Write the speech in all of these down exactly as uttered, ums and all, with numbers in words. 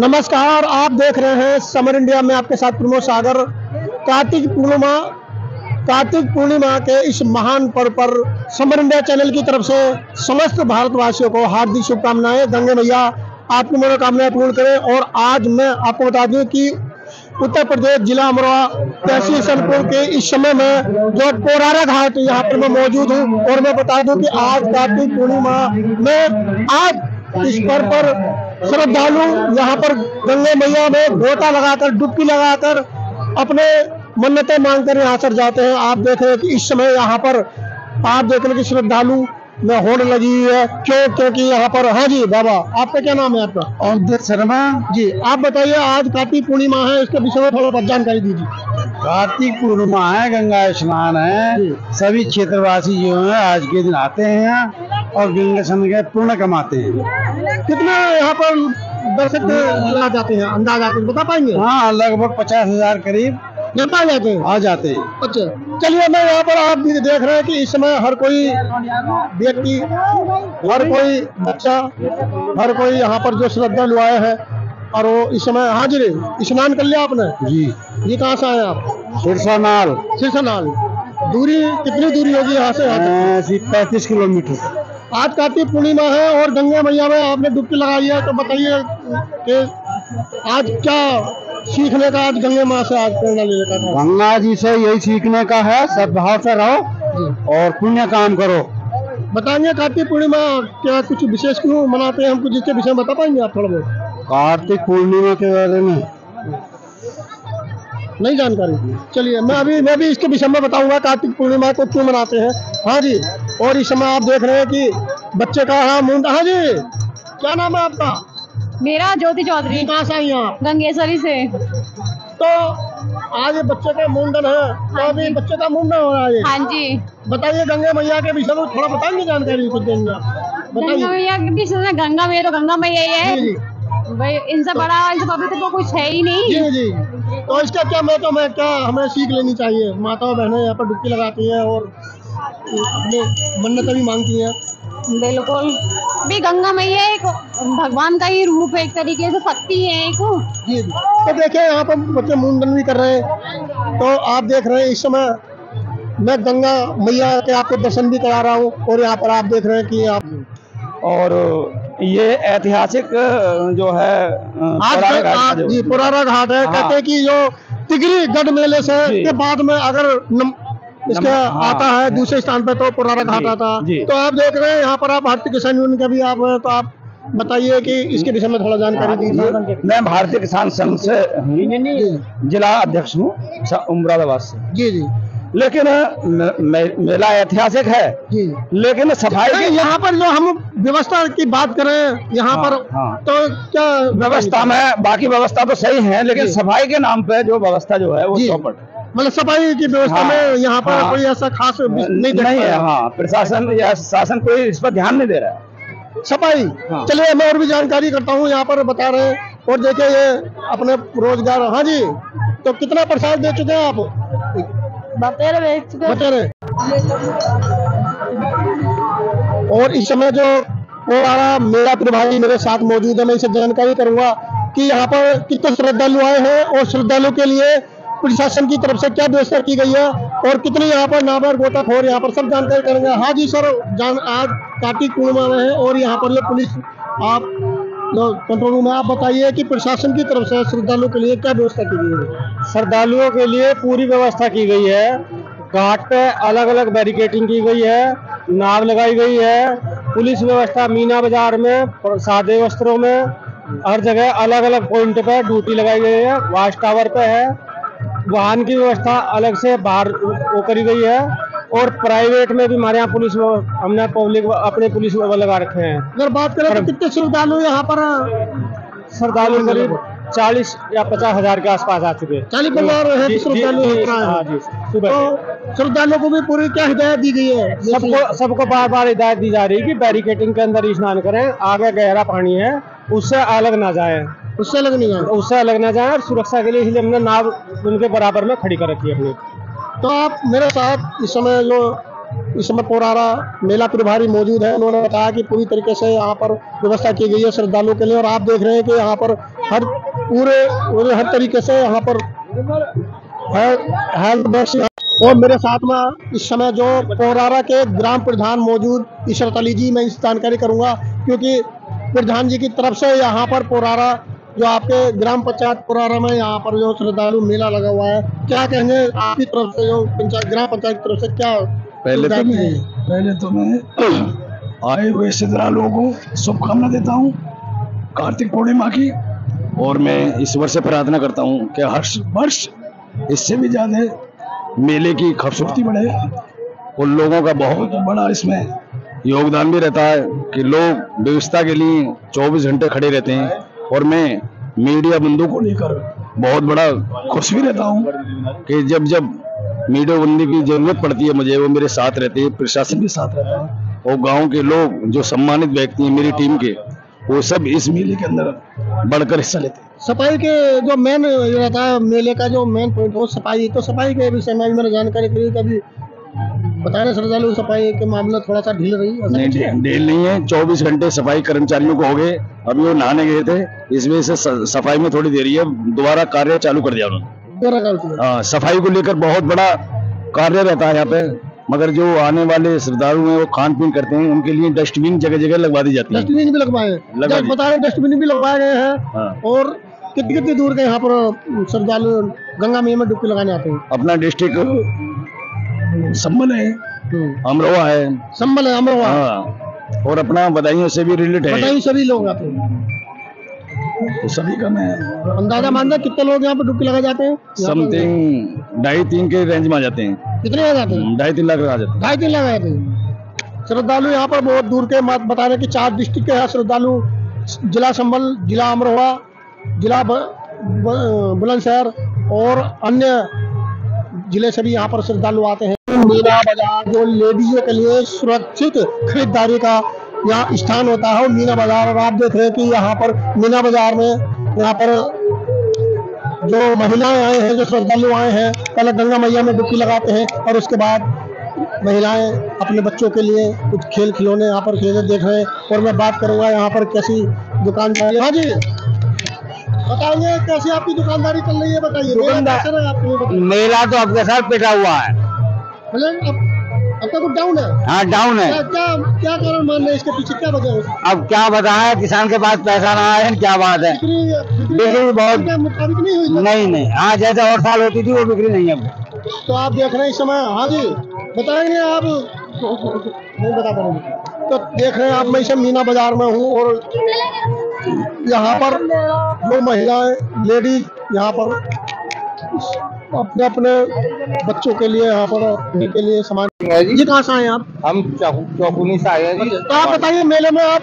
नमस्कार, आप देख रहे हैं समर इंडिया में आपके साथ प्रमोद सागर। कार्तिक पूर्णिमा कार्तिक पूर्णिमा के इस महान पर्व पर समर इंडिया चैनल की तरफ से समस्त भारतवासियों को हार्दिक शुभकामनाएं। गंगे मैया आपकी मनोकामनाएं पूर्ण करें। और आज मैं आपको बता दूं कि उत्तर प्रदेश जिला अमरोहा तहसील सनपुर के इस समय में जो पोरारा घाट यहाँ पर मैं मौजूद हूँ, और मैं बता दूं कि आज कार्तिक पूर्णिमा में आज इस पर्व पर श्रद्धालु यहाँ पर गंगे मैया में गोता लगाकर डुबकी लगाकर अपने मन्नतें मांगकर यहाँ से जाते हैं। आप देख रहे हैं कि इस समय यहाँ पर आप देख रहे हैं कि श्रद्धालु में होने लगी है। क्यों? क्योंकि यहाँ पर। हाँ जी बाबा, आपका क्या नाम है? आपका अंकित शर्मा जी। आप बताइए, आज कार्तिक पूर्णिमा है, इसके विषय में थोड़ा बहुत जानकारी दीजिए। कार्तिक पूर्णिमा है, गंगा स्नान है, सभी क्षेत्रवासी जो है आज के दिन आते हैं और गंगा स्नान के पुण्य कमाते हैं। कितने यहाँ पर दर्शक आ जाते हैं, अंदाजा बता पाएंगे? हाँ, लगभग पचास हजार करीब आ जाते हैं आ जाते हैं अच्छा, चलिए मैं यहाँ पर आप भी देख रहे हैं कि इस समय हर कोई व्यक्ति, हर कोई बच्चा, हर कोई यहाँ पर जो श्रद्धालु आए हैं और वो इस समय हाजिर है। स्नान कर लिया आपने? जी। ये कहाँ से आए आप? सिरसानाल। सिरसानाल। दूरी कितनी दूरी होगी यहाँ से? पैंतीस किलोमीटर। आज कार्तिक पूर्णिमा है और गंगा मैया में आपने डुबकी लगाई है, तो बताइए आज क्या सीखने का, आज गंगे माँ से आज प्रेरणा लेने का? गंगा जी से यही सीखने का है, सद्भाव से रहो और पुण्य काम करो। बताएंगे कार्तिक पूर्णिमा क्या कुछ विशेष क्यों मनाते हैं, हमको जिसके विषय में बता पाएंगे आप थोड़ा बहुत? कार्तिक पूर्णिमा के बारे में नहीं जानकारी? चलिए मैं अभी मैं भी इसके विषय में बताऊंगा कार्तिक पूर्णिमा को क्यों मनाते हैं। हाँ जी। और इस समय आप देख रहे हैं कि बच्चे का हाँ मुंडा। हाँ जी, क्या नाम है आपका? मेरा ज्योति चौधरी। कहाँ से आई आप? गंगेश्वरी से। तो आज बच्चे का मुंडन है। हाँ तो बच्चे का मुंडन हो रहा है। हाँ जी। बताइए गंगा मैया के विषय में थोड़ा बताएंगे, जानकारी कुछ देंगे? गंगा मैया के विषय में, गंगा मैया तो गंगा मैया ही है भाई, इनसे बड़ा इनसे पवित्र तो कुछ है ही नहीं। जी जी। तो इसका क्या महत्व तो है, क्या हमें सीख लेनी चाहिए? माताओं बहनें यहाँ पर डुबकी लगाती है और अपने मन्नतें भी मांगती है। बिल्कुल भी, गंगा मैया एक भगवान का ही रूप है, एक तरीके से शक्ति है एक। जी। तो देखिए यहाँ पर बच्चे मुंडन भी कर रहे हैं, तो आप देख रहे हैं इस समय मैं गंगा मैया के आपको दर्शन भी करा रहा हूँ। और यहाँ पर आप देख रहे हैं कि आप और ये ऐतिहासिक जो है पुराना घाट है। कहते हैं कि जो तिगरी गढ़ मेले से के बाद में अगर नम... इसका हाँ, आता है दूसरे स्थान पे तो पुराना घाट आता। तो आप देख रहे हैं यहाँ पर आप भारतीय किसान यूनियन का भी आप, तो आप बताइए कि इसके विषय में थोड़ा जानकारी दीजिए। मैं भारतीय किसान संघ से जिला अध्यक्ष हूँ अमरोहा से। जी जी। लेकिन मेला ऐतिहासिक है जी, लेकिन सफाई यहाँ पर जो हम व्यवस्था की बात करें यहाँ पर तो क्या व्यवस्था में? बाकी व्यवस्था तो सही है, लेकिन सफाई के नाम पे जो व्यवस्था जो है वो चौपट, मतलब सफाई की व्यवस्था हाँ, में यहाँ पर हाँ, कोई ऐसा खास नहीं, नहीं है। हाँ, प्रशासन या शासन कोई इस पर ध्यान नहीं दे रहा है सफाई। हाँ। चलिए मैं और भी जानकारी करता हूँ, यहाँ पर बता रहे हैं। और देखिए ये अपने रोजगार। हाँ जी, तो कितना प्रसाद दे चुके हैं आप? बतेरे बेच चुके बतेरे। और इस समय जो पोरारा मेरा प्रभारी मेरे साथ मौजूद है, मैं इसे जानकारी करूँगा कि यहाँ पर कितने श्रद्धालु आए हैं और श्रद्धालु के लिए प्रशासन की तरफ से क्या व्यवस्था की गई है और कितने यहाँ पर नाबार्ड गोताखोर यहाँ पर सब जानकारी करेंगे। हाँ जी सर, जान आज कार्तिक पूर्णिमा में है और यहाँ पर ये पुलिस आप कंट्रोल रूम है, आप बताइए कि प्रशासन की तरफ से श्रद्धालुओं के लिए क्या व्यवस्था की गई है? श्रद्धालुओं के लिए पूरी व्यवस्था की गई है। घाट पे अलग अलग बैरिकेडिंग की गई है, नाव लगाई गई है, पुलिस व्यवस्था मीना बाजार में सादे वस्त्रों में हर जगह अलग अलग पॉइंट पर ड्यूटी लगाई गई है। वाच टावर पे है, वाहन की व्यवस्था अलग से बाहर वो करी गई है। और प्राइवेट में भी हमारे यहाँ पुलिस, हमने पब्लिक अपने पुलिस वाले लगा रखे हैं। अगर बात करें तो कितने श्रद्धालु यहाँ पर? श्रद्धालु करीब चालीस या पचास हजार के आसपास आ चुके हैं। चालीस हजार है श्रद्धालु। हाँ जी। सुबह श्रद्धालुओं को भी पूरी क्या हिदायत दी गई है? सबको सबको बार बार हिदायत दी जा रही है कि बैरिकेडिंग के अंदर स्नान करें, आगे गहरा पानी है उससे अलग ना जाए, उससे अलग नहीं जाए उससे अलग ना जाए और सुरक्षा के लिए इसलिए हमने नाव उनके बराबर में खड़ी कर रखी है अपनी। तो आप मेरे साथ इस समय जो इस समय पोरारा मेला प्रभारी मौजूद है। उन्होंने बताया कि पूरी तरीके से यहाँ पर व्यवस्था की गई है श्रद्धालुओं के लिए, और आप देख रहे हैं कि यहाँ पर हर पूरे पूरे हर तरीके से यहाँ पर हेल्थ डेस्क है। और मेरे साथ में इस समय जो पोरारा के ग्राम प्रधान मौजूद इशरत अली जी, मैं इस जानकारी करूँगा क्योंकि प्रधान जी की तरफ से यहाँ पर पोरारा जो आपके ग्राम पंचायत पुरारा में यहाँ पर जो श्रद्धालु मेला लगा हुआ है, क्या कहेंगे आपकी तरफ से, जो पंचायत ग्राम पंचायत की तरफ से क्या? पहले तो मैं पहले तो मैं आए हुए श्रद्धालुओं को शुभकामना देता हूँ कार्तिक पूर्णिमा की, और मैं ईश्वर से प्रार्थना करता हूँ कि हर वर्ष इससे भी ज्यादा मेले की खूबसूरती बढ़े। उन लोगों का बहुत बड़ा इसमें योगदान भी रहता है कि लोग व्यवस्था के लिए चौबीस घंटे खड़े रहते हैं, और मैं मीडिया बंधु को लेकर बहुत बड़ा खुश भी रहता हूँ कि जब जब मीडिया बंदी की जरूरत पड़ती है मुझे, वो मेरे साथ रहते हैं, प्रशासन के साथ रहता है, और गांव के लोग जो सम्मानित व्यक्ति हैं मेरी टीम के, वो सब इस मेले के अंदर बढ़कर हिस्सा लेते हैं। सफाई के जो मेन रहता है मेले का जो मेन पॉइंट हो सफाई, तो सफाई के विषय में मैंने जानकारी करी, कभी बताया श्रद्धालु सफाई के मामला थोड़ा सा ढील रही है? नहीं, ढील नहीं है, चौबीस घंटे सफाई कर्मचारियों को हो गए, अभी वो नहाने गए थे, इस वजह से सफाई में थोड़ी देरी है, दोबारा कार्य चालू कर दिया उन्होंने। हाँ, सफाई को लेकर बहुत बड़ा कार्य रहता है यहाँ पे, मगर जो आने वाले श्रद्धालु हैं वो खान पीन करते हैं, उनके लिए डस्टबिन जगह जगह लगवा दी जाती है। डस्टबिन भी लगवाए बताए डस्टबिन भी लगवाए गए हैं, और कितनी कितनी दूर के यहाँ पर श्रद्धालु गंगा मैया में डुबकी लगाने आते हैं। अपना डिस्ट्रिक्ट संभल है, अमरोहा है, संभल है, अमरोहा, हाँ, और अपना बदायूं से भी रिलेट है, बदायूं से भी लोग आते हैं, तो सभी का मैं अंदाजा मानता कितने लोग यहाँ पे डुबकी लगा जाते हैं? समथिंग ढाई तीन के रेंज में आ जाते हैं। कितने आ जाते हैं? ढाई तीन लाख आ जाते हैं, ढाई तीन लाख आ जाते हैं श्रद्धालु यहाँ पर बहुत दूर के। मत बता रहे की चार डिस्ट्रिक्ट के श्रद्धालु, जिला संभल, जिला अमरोहा, जिला बुलंदशहर और अन्य जिले से भी यहाँ पर श्रद्धालु आते हैं। मीना बाजार जो लेडीजों के लिए सुरक्षित खरीदारी का यहाँ स्थान होता है, मीना बाजार। और आप देख रहे हैं कि यहाँ पर मीना बाजार में यहाँ पर जो महिलाएं आए हैं, जो श्रद्धालु आए हैं, पहले गंगा मैया में डुबकी लगाते हैं, और उसके बाद महिलाएं अपने बच्चों के लिए कुछ खेल खिलौने यहाँ पर खेलते देख रहे हैं। और मैं बात करूँगा यहाँ पर कैसी दुकानदारी, हाँ जी बताइए कैसी आपकी दुकानदारी चल रही है, बताइए। मेला तो अब सर पिटा हुआ है, अब डाउन है। हाँ डाउन है, क्या क्या कारण मान रहे इसके पीछे, क्या वजह है? अब क्या बताया, किसान के पास पैसा ना है, क्या बात है, बिक्री बहुत नहीं नहीं हाँ जैसे और साल होती थी वो बिक्री नहीं है, तो आप देख रहे हैं इस समय। हाँ जी बताएंगे आप, नहीं बता पाऊंगे, तो देख रहे हैं आप मैं इस मीना बाजार में हूँ, और यहाँ पर जो महिलाएं लेडीज यहाँ पर अपने अपने बच्चों के लिए यहाँ पर उनके लिए सामान। जी कहाँ से आए आप? हम चौकुनी से आए हैं जी। तो आप बताइए मेले में आप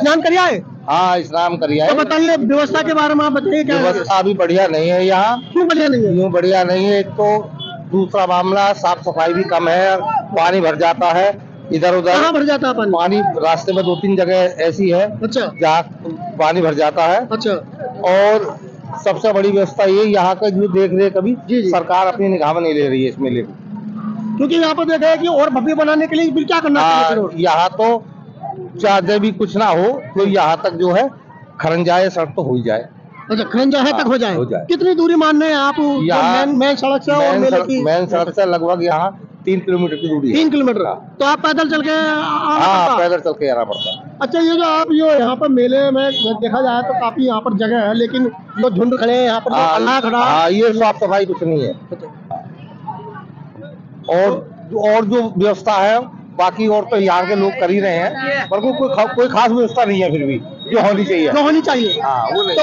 स्नान कर आए? हाँ स्नान कर आए। तो बताइए व्यवस्था के बारे में आप बताइए, क्या व्यवस्था अभी बढ़िया नहीं है यहाँ? क्यों बढ़िया नहीं है? यूँ बढ़िया नहीं है, एक तो दूसरा मामला साफ सफाई भी कम है, पानी भर जाता है इधर उधर। कहाँ भर जाता है पानी? पानी रास्ते में दो तीन जगह ऐसी है, अच्छा, जहाँ पानी भर जाता है। अच्छा, और सबसे बड़ी व्यवस्था ये यहाँ का जो देख रहे कभी जी जी। सरकार अपनी निगाह में नहीं ले रही है इस मेले को, क्योंकि यहाँ पर देखा है कि और भव्य बनाने के लिए फिर क्या करना है, यहाँ तो चाहे भी कुछ ना हो तो यहाँ तक जो है खरंजाए सड़क तो हो ही जाए। अच्छा, खरंजाए तक हो जाए, हो जाए। कितनी दूरी मान रहे हैं आप? यहाँ मेन सड़क से, मेन सड़क से लगभग यहाँ तीन किलोमीटर की दूरी है। तीन किलोमीटर तो आप पैदल चल के? हाँ पैदल चल के आना पड़ता है। अच्छा, ये जो आप यो यहाँ पर मेले में देखा जाए तो काफी यहाँ पर जगह है, लेकिन जो झुंड खड़े हैं यहाँ पर, अल्लाह खड़ा, ये साफ सफाई कुछ नहीं है, और और जो व्यवस्था है बाकी और तो यहाँ के लोग कर ही रहे हैं, पर कोई कोई खास व्यवस्था नहीं है फिर भी जो होनी चाहिए, जो होनी चाहिए। हाँ वो नहीं।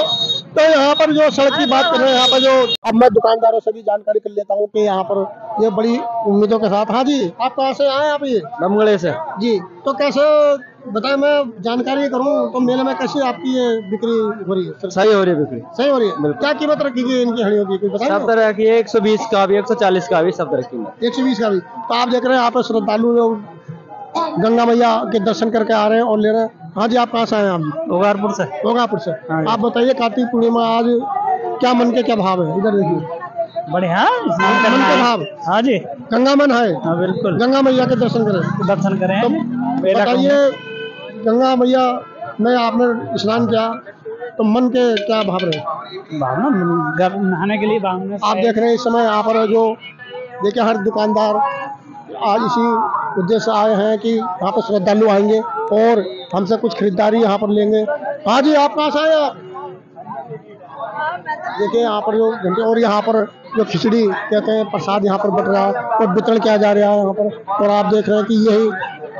तो यहाँ पर जो सड़क की बात कर रहे हैं यहाँ पर जो, अब मैं दुकानदारों से भी जानकारी कर लेता हूँ कि यहाँ पर ये बड़ी उम्मीदों के साथ। हाँ जी, आप कहाँ से आए आप? ये लमगड़े से जी। तो कैसे बताए, मैं जानकारी करूँ तो मेले में कैसे आपकी ये बिक्री हो रही है? सही हो रही है, बिक्री सही हो रही है। क्या कीमत रखी गई इनकी हड़ियों की? सब तरह की, एक सौ बीस का भी, एक सौ चालीस का भी, सब तरह की, एक सौ बीस का भी। तो आप देख रहे हैं यहाँ पर श्रद्धालु लोग गंगा मैया के दर्शन करके आ रहे हैं और ले रहे हैं। हाँ जी, आप कहाँ से आए आप? ओगारपुर से। ओगारपुर से। आप बताइए कार्तिक पूर्णिमा आज क्या मन के क्या भाव है? इधर देखिए बढ़िया भाव। हाँ जी, गंगा मन है। हाँ बिल्कुल, गंगा मैया के दर्शन करें। दर्शन करें। तो बताइए, गंगा मैया में आपने स्नान किया तो मन के क्या भाव रहे? भावना नहाने के लिए भावना। आप देख रहे हैं इस समय यहाँ पर जो देखिए हर दुकानदार आज इसी उद्देश्य आए हैं कि यहाँ पर श्रद्धालु आएंगे और हमसे कुछ खरीदारी यहाँ पर लेंगे। हाँ जी, आप कहाँ से आए? देखिए यहाँ पर जो घंटे और यहाँ पर जो खिचड़ी कहते हैं प्रसाद यहाँ पर बट रहा है और वितरण किया जा रहा है यहाँ पर। और आप देख रहे हैं कि यही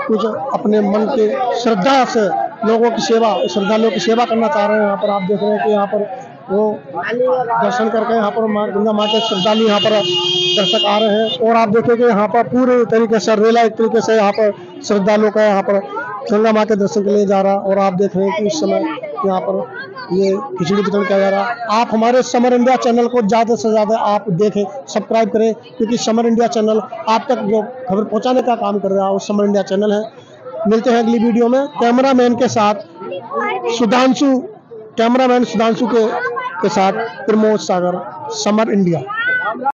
कुछ अपने मन के श्रद्धा से लोगों की सेवा, श्रद्धालुओं की सेवा करना चाह रहे हैं यहाँ पर। आप देख रहे हैं कि यहाँ पर वो दर्शन करके यहाँ पर माँ गंगा माँ के श्रद्धालु यहाँ पर दर्शक आ रहे हैं। और आप देखेंगे यहाँ पर पूरे तरीके से रेला एक तरीके से यहाँ पर श्रद्धालुओं का यहाँ पर गंगा माँ के दर्शन के लिए जा रहा। और आप देख रहे हैं कि इस समय यहाँ पर ये खिचड़ी वितरण किया जा रहा। आप हमारे समर इंडिया चैनल को ज़्यादा से ज़्यादा आप देखें, सब्सक्राइब करें, क्योंकि समर इंडिया चैनल आप तक जो खबर पहुँचाने का काम कर रहा है वो समर इंडिया चैनल है। मिलते हैं अगली वीडियो में। कैमरामैन के साथ सुधांशु, कैमरामैन सुधांशु के, के साथ प्रमोद सागर, समर इंडिया।